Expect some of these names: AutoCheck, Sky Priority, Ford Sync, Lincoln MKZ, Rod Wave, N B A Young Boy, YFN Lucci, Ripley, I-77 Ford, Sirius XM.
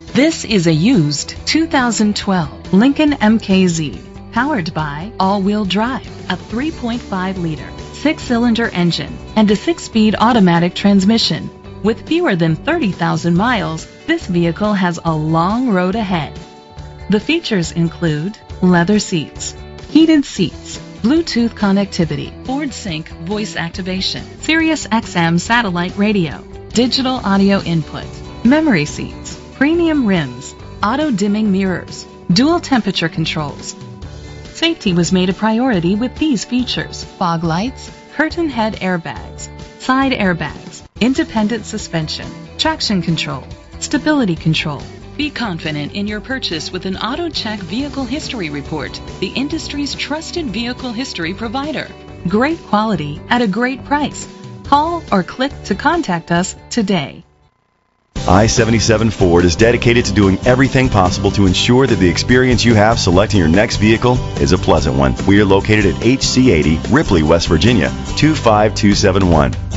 This is a used 2012 Lincoln MKZ, powered by all-wheel drive, a 3.5-liter, 6-cylinder engine, and a 6-speed automatic transmission. With fewer than 30,000 miles, this vehicle has a long road ahead. The features include leather seats, heated seats, Bluetooth connectivity, Ford Sync voice activation, Sirius XM satellite radio, digital audio input, memory seats, premium rims, auto-dimming mirrors, dual temperature controls. Safety was made a priority with these features: fog lights, curtain head airbags, side airbags, independent suspension, traction control, stability control. Be confident in your purchase with an AutoCheck Vehicle History Report, the industry's trusted vehicle history provider. Great quality at a great price. Call or click to contact us today. I-77 Ford is dedicated to doing everything possible to ensure that the experience you have selecting your next vehicle is a pleasant one. We are located at HC80, Ripley, West Virginia, 25271.